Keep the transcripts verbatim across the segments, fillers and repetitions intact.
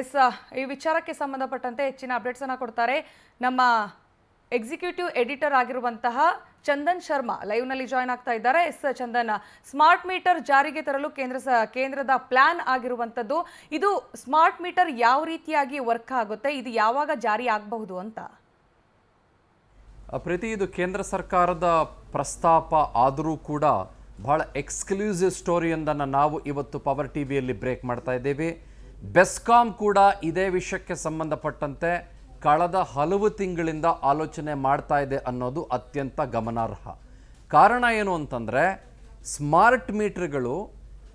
S ಈ ವಿಚಾರಕ್ಕೆ ಸಂಬಂಧಪಟ್ಟಂತೆ ಹೆಚ್ಚಿನ ಅಪ್ಡೇಟ್ಸ್ ಅನ್ನು ಕೊಡ್ತಾರೆ ನಮ್ಮ ಎಕ್ಸಿಕ್ಯೂಟಿವ್ ಎಡಿಟರ್ ಆಗಿರುವಂತಹ ಚಂದನ್ ಶರ್ಮಾ ಲೈವ್ ನಲ್ಲಿ ಜಾಯಿನ್ ಆಗ್ತಾ ಇದ್ದಾರೆ ಎಸ್ ಚಂದನ್ ಸ್ಮಾರ್ಟ್ ಮೀಟರ್ ಜಾರಿಗೆ ತರಲು ಕೇಂದ್ರ ಕೇಂದ್ರದ ಪ್ಲಾನ್ ಆಗಿರುವಂತದ್ದು ಇದು ಸ್ಮಾರ್ಟ್ ಮೀಟರ್ ಯಾವ ರೀತಿಯಾಗಿ ವರ್ಕ್ ಆಗುತ್ತೆ ಇದು ಯಾವಾಗ ಜಾರಿ ಆಗಬಹುದು ಅಂತ ಪ್ರೀತಿ ಇದು ಕೇಂದ್ರ ಸರ್ಕಾರದ ಪ್ರಸ್ತಾಪ ಆದರೂ ಕೂಡ ಬಹಳ ಎಕ್ಸ್ಕ್ಲೂಸಿವ್ ಸ್ಟೋರಿಯೊಂದನ್ನು ನಾವು ಇವತ್ತು ಪವರ್ ಟಿವಿಯಲ್ಲಿ ಬ್ರೇಕ್ ಮಾಡ್ತಾ ಇದ್ದೇವೆ ಬೆಸ್ಕಾಂ ಕೂಡ ಇದೇ ವಿಷಯಕ್ಕೆ ಸಂಬಂಧಪಟ್ಟಂತೆ ಕಳೆದ ಹಲವು ತಿಂಗಳಿಂದ ಆಲೋಚನೆ ಮಾಡ್ತಾ ಇದೆ ಅನ್ನೋದು ಅತ್ಯಂತ ಗಮನಾರ್ಹ ಕಾರಣ ಏನು ಅಂತಂದ್ರೆ ಸ್ಮಾರ್ಟ್ ಮೀಟರ್ಗಳು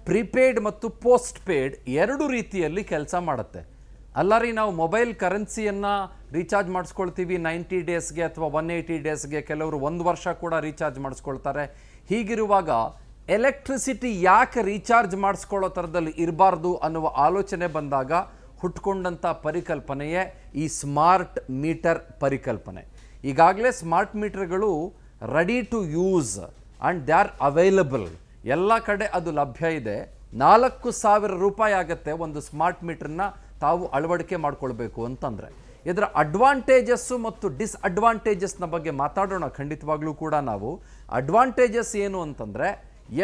ಪ್ರಿಪೇಯ್ಡ್ ಮತ್ತು ಪೋಸ್ಟ್ ಪೇಯ್ಡ್ ಎರಡು ರೀತಿಯಲ್ಲಿ ಕೆಲಸ ಮಾಡುತ್ತೆ ಅಲ್ಲರಿ ನಾವು ಮೊಬೈಲ್ ಕರೆನ್ಸಿಯನ್ನು ರೀಚಾರ್ಜ್ ಮಾಡಿಸ್ಕೊಳ್ತೀವಿ ತೊಂಬತ್ತು ಡೇಸ್ಗೆ ಅಥವಾ ನೂರ ಎಂಬತ್ತು ಡೇಸ್ಗೆ ಕೆಲವರು ಒಂದು ವರ್ಷ ಕೂಡ ರೀಚಾರ್ಜ್ ಮಾಡಿಸ್ಕೊಳ್ತಾರೆ ಹೀಗಿರುವಾಗ ಎಲೆಕ್ಟ್ರಿಸಿಟಿ ಯಾಕೆ ರೀಚಾರ್ಜ್ ಮಾಡಿಸ್ಕೊಳ್ಳೋ ಥರದಲ್ಲಿ ಇರಬಾರ್ದು ಅನ್ನುವ ಆಲೋಚನೆ ಬಂದಾಗ ಹುಟ್ಕೊಂಡಂಥ ಪರಿಕಲ್ಪನೆಯೇ ಈ ಸ್ಮಾರ್ಟ್ ಮೀಟರ್ ಪರಿಕಲ್ಪನೆ ಈಗಾಗಲೇ ಸ್ಮಾರ್ಟ್ ಮೀಟರ್ಗಳು ready to use and they are available ಎಲ್ಲ ಕಡೆ ಅದು ಲಭ್ಯ ಇದೆ ನಾಲ್ಕು ಸಾವಿರ ರೂಪಾಯಿ ಆಗುತ್ತೆ ಒಂದು ಸ್ಮಾರ್ಟ್ ಮೀಟರ್ನ ತಾವು ಅಳವಡಿಕೆ ಮಾಡಿಕೊಳ್ಬೇಕು ಅಂತಂದರೆ ಇದರ ಅಡ್ವಾಂಟೇಜಸ್ಸು ಮತ್ತು ಡಿಸ್ಅಡ್ವಾಂಟೇಜಸ್ನ ಬಗ್ಗೆ ಮಾತಾಡೋಣ ಖಂಡಿತವಾಗ್ಲೂ ಕೂಡ ನಾವು ಅಡ್ವಾಂಟೇಜಸ್ ಏನು ಅಂತಂದರೆ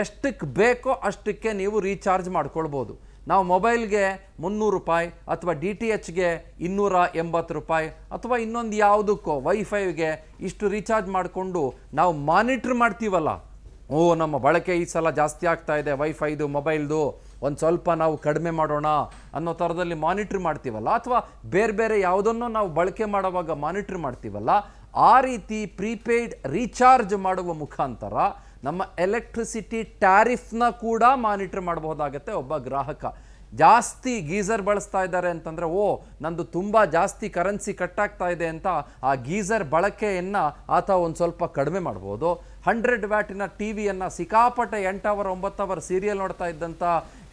ಎಷ್ಟಕ್ಕೆ ಬೇಕೋ ಅಷ್ಟಕ್ಕೆ ನೀವು ರೀಚಾರ್ಜ್ ಮಾಡ್ಕೊಳ್ಬೋದು ನಾವು ಮೊಬೈಲ್ಗೆ ಮುನ್ನೂರು ರೂಪಾಯಿ ಅಥವಾ ಡಿ ಟಿ ಎಚ್ಗೆ ಇನ್ನೂರ ಎಂಬತ್ತು ರೂಪಾಯಿ ಅಥವಾ ಇನ್ನೊಂದು ಯಾವುದಕ್ಕೋ ವೈಫೈಗೆ ಇಷ್ಟು ರೀಚಾರ್ಜ್ ಮಾಡಿಕೊಂಡು ನಾವು ಮಾನಿಟ್ರ್ ಮಾಡ್ತೀವಲ್ಲ ಓ ನಮ್ಮ ಬಳಕೆ ಈ ಸಲ ಜಾಸ್ತಿ ಆಗ್ತಾ ಇದೆ ವೈಫೈದು ಮೊಬೈಲ್ದು ಒಂದು ಸ್ವಲ್ಪ ನಾವು ಕಡಿಮೆ ಮಾಡೋಣ ಅನ್ನೋ ಥರದಲ್ಲಿ ಮಾನಿಟ್ರ್ ಮಾಡ್ತೀವಲ್ಲ ಅಥವಾ ಬೇರೆ ಬೇರೆ ಯಾವುದನ್ನು ನಾವು ಬಳಕೆ ಮಾಡೋವಾಗ ಮಾನಿಟ್ರ್ ಮಾಡ್ತೀವಲ್ಲ ಆ ರೀತಿ ಪ್ರೀಪೇಯ್ಡ್ ರೀಚಾರ್ಜ್ ಮಾಡುವ ಮುಖಾಂತರ ನಮ್ಮ ಎಲೆಕ್ಟ್ರಿಸಿಟಿ ಟ್ಯಾರಿಫ್ನ ಕೂಡ ಮಾನಿಟ್ರ್ ಮಾಡಬಹುದಾಗತ್ತೆ ಒಬ್ಬ ಗ್ರಾಹಕ ಜಾಸ್ತಿ ಗೀಸರ್ ಬಳಸ್ತಾ ಇದ್ದಾರೆ ಅಂತಂದರೆ ಓ ನಂದು ತುಂಬ ಜಾಸ್ತಿ ಕರೆನ್ಸಿ ಕಟ್ಟಾಗ್ತಾ ಇದೆ ಅಂತ ಆ ಗೀಸರ್ ಬಳಕೆಯನ್ನು ಆತ ಒಂದು ಸ್ವಲ್ಪ ಕಡಿಮೆ ಮಾಡ್ಬೋದು ಹಂಡ್ರೆಡ್ ವ್ಯಾಟಿನ ಟಿ ವಿಯನ್ನು ಸಿಕ್ಕಾಪಟ್ಟೆ ಎಂಟು ಅವರ್ ಒಂಬತ್ತು ಅವರ್ ಸೀರಿಯಲ್ ನೋಡ್ತಾ ಇದ್ದಂಥ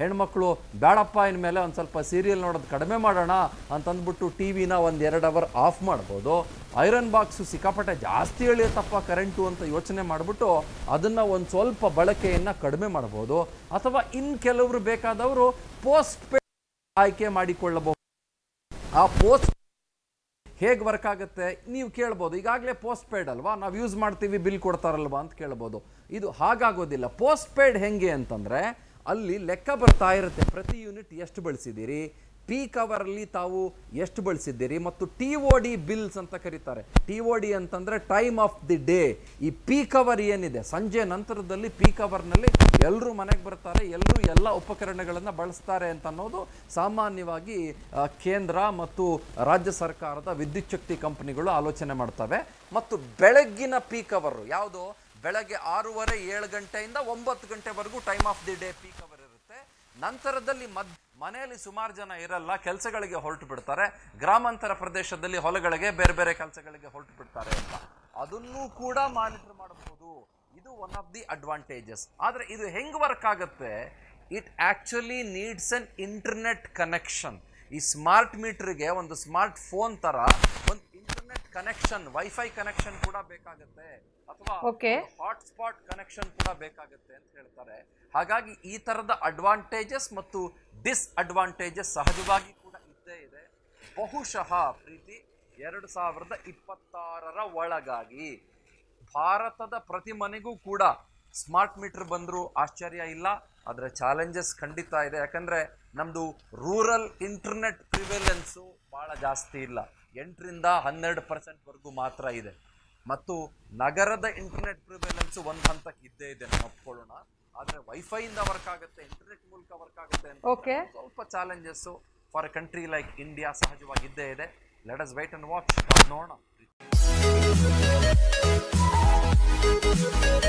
ಹೆಣ್ಮಕ್ಳು ಬೇಡಪ್ಪ ಇನ್ಮೇಲೆ ಒಂದು ಸ್ವಲ್ಪ ಸೀರಿಯಲ್ ನೋಡೋದು ಕಡಿಮೆ ಮಾಡೋಣ ಅಂತಂದ್ಬಿಟ್ಟು ಟಿ ವಿನ ಒಂದು ಎರಡು ಅವರ್ ಆಫ್ ಮಾಡ್ಬೋದು ಐರನ್ ಬಾಕ್ಸು ಸಿಕ್ಕಾಪಟ್ಟೆ ಜಾಸ್ತಿ ಎಳಿಯುತ್ತಪ್ಪ ಕರೆಂಟು ಅಂತ ಯೋಚನೆ ಮಾಡಿಬಿಟ್ಟು ಅದನ್ನು ಒಂದು ಸ್ವಲ್ಪ ಬಳಕೆಯನ್ನು ಕಡಿಮೆ ಮಾಡ್ಬೋದು ಅಥವಾ ಇನ್ನು ಕೆಲವರು ಬೇಕಾದವರು ಪೋಸ್ಟ್ ಪೇಡ್ ಆಯ್ಕೆ ಮಾಡಿಕೊಳ್ಳಬಹುದು ಆ ಪೋಸ್ಟ್ ಹೇಗೆ ವರ್ಕ್ ಆಗುತ್ತೆ ನೀವು ಕೇಳ್ಬೋದು ಈಗಾಗಲೇ ಪೋಸ್ಟ್ ಪೇಯ್ಡ್ ಅಲ್ವಾ ನಾವು ಯೂಸ್ ಮಾಡ್ತೀವಿ ಬಿಲ್ ಕೊಡ್ತಾರಲ್ವಾ ಅಂತ ಕೇಳ್ಬೋದು ಇದು ಹಾಗಾಗೋದಿಲ್ಲ ಪೋಸ್ಟ್ ಪೇಯ್ಡ್ ಹೆಂಗೆ ಅಂತಂದರೆ ಅಲ್ಲಿ ಲೆಕ್ಕ ಬರ್ತಾ ಇರುತ್ತೆ ಪ್ರತಿ ಯೂನಿಟ್ ಎಷ್ಟು ಬಳಸಿದ್ದೀರಿ ಪೀಕ್ ಅವರಲ್ಲಿ ತಾವು ಎಷ್ಟು ಬಳಸಿದ್ದೀರಿ ಮತ್ತು ಟಿ ಒ ಡಿ ಬಿಲ್ಸ್ ಅಂತ ಕರೀತಾರೆ ಟಿ ಒ ಡಿ ಅಂತಂದರೆ ಟೈಮ್ ಆಫ್ ದಿ ಡೇ ಈ ಪೀಕ್ ಅವರ್ ಏನಿದೆ ಸಂಜೆ ನಂತರದಲ್ಲಿ ಪೀಕ್ ಅವರ್ನಲ್ಲಿ ಎಲ್ಲರೂ ಮನೆಗೆ ಬರ್ತಾರೆ ಎಲ್ಲರೂ ಎಲ್ಲ ಉಪಕರಣಗಳನ್ನು ಬಳಸ್ತಾರೆ ಅಂತ ಅನ್ನೋದು ಸಾಮಾನ್ಯವಾಗಿ ಕೇಂದ್ರ ಮತ್ತು ರಾಜ್ಯ ಸರ್ಕಾರದ ವಿದ್ಯುಚ್ಛಕ್ತಿ ಕಂಪನಿಗಳು ಆಲೋಚನೆ ಮಾಡ್ತವೆ ಮತ್ತು ಬೆಳಗ್ಗಿನ ಪೀಕ್ ಅವರು ಯಾವುದು ಬೆಳಗ್ಗೆ ಆರೂವರೆ ಏಳು ಗಂಟೆಯಿಂದ ಒಂಬತ್ತು ಗಂಟೆವರೆಗೂ time of the day peak hour ಇರುತ್ತೆ ನಂತರದಲ್ಲಿ ಮಧ್ಯ ಮನೆಯಲ್ಲಿ ಸುಮಾರು ಜನ ಇರಲ್ಲ ಕೆಲಸಗಳಿಗೆ ಹೊರಟು ಬಿಡ್ತಾರೆ ಗ್ರಾಮಾಂತರ ಪ್ರದೇಶದಲ್ಲಿ ಹೊಲಗಳಿಗೆ ಬೇರೆ ಬೇರೆ ಕೆಲಸಗಳಿಗೆ ಹೊರಟು ಬಿಡ್ತಾರೆ ಅಂತ ಅದನ್ನೂ ಕೂಡ ಮಾನಿಟರ್ ಮಾಡಬಹುದು ಇದು ಒನ್ ಆಫ್ ದಿ ಅಡ್ವಾಂಟೇಜಸ್ ಆದರೆ ಇದು ಹೆಂಗೆ ವರ್ಕ್ ಆಗುತ್ತೆ it actually needs an internet connection ಈ ಸ್ಮಾರ್ಟ್ ಮೀಟ್ರಿಗೆ ಒಂದು ಸ್ಮಾರ್ಟ್ ಫೋನ್ ಥರ ಒಂದು ಇಂಟರ್ನೆಟ್ ಕನೆಕ್ಷನ್ ವೈಫೈ ಕನೆಕ್ಷನ್ ಕೂಡ ಬೇಕಾಗುತ್ತೆ ಅಥವಾ ಹಾಟ್ಸ್ಪಾಟ್ ಕನೆಕ್ಷನ್ ಕೂಡ ಬೇಕಾಗುತ್ತೆ ಅಂತ ಹೇಳ್ತಾರೆ ಹಾಗಾಗಿ ಈ ಥರದ ಅಡ್ವಾಂಟೇಜಸ್ ಮತ್ತು ಡಿಸ್ಅಡ್ವಾಂಟೇಜಸ್ ಸಹಜವಾಗಿ ಕೂಡ ಇದ್ದೇ ಇದೆ ಬಹುಶಃ ಪ್ರೀತಿ ಎರಡು ಸಾವಿರದ ಇಪ್ಪತ್ತಾರರ ಒಳಗಾಗಿ ಭಾರತದ ಪ್ರತಿ ಮನೆಗೂ ಕೂಡ ಸ್ಮಾರ್ಟ್ ಮೀಟರ್ ಬಂದರೂ ಆಶ್ಚರ್ಯ ಇಲ್ಲ ಅದರ ಚಾಲೆಂಜಸ್ ಖಂಡಿತ ಇದೆ ಯಾಕಂದರೆ ನಮ್ಮದು ರೂರಲ್ ಇಂಟರ್ನೆಟ್ ಪ್ರಿವೇಲೆನ್ಸು ಭಾಳ ಜಾಸ್ತಿ ಇಲ್ಲ ಎಂಟರಿಂದ ಹನ್ನೆರಡು ಪರ್ಸೆಂಟ್ವರೆಗೂ ಮಾತ್ರ ಇದೆ ಮತ್ತು ನಗರದ ಇಂಟರ್ನೆಟ್ ಪ್ರಿವೇಲೆನ್ಸು ಒಂದು ಹಂತಕ್ಕೆ ಇದ್ದೇ ಇದೆ ನಾವು ಒಪ್ಕೊಳ್ಳೋಣ ಆದರೆ ವೈಫೈಯಿಂದ ವರ್ಕ್ ಆಗುತ್ತೆ ಇಂಟರ್ನೆಟ್ ಮೂಲಕ ವರ್ಕ್ ಆಗುತ್ತೆ ಅಂತ ಸ್ವಲ್ಪ challenges for a country like India ಸಹಜವಾಗಿ ಇದ್ದೇ ಇದೆ let us wait and watch ನೋಡೋಣ We'll be right back.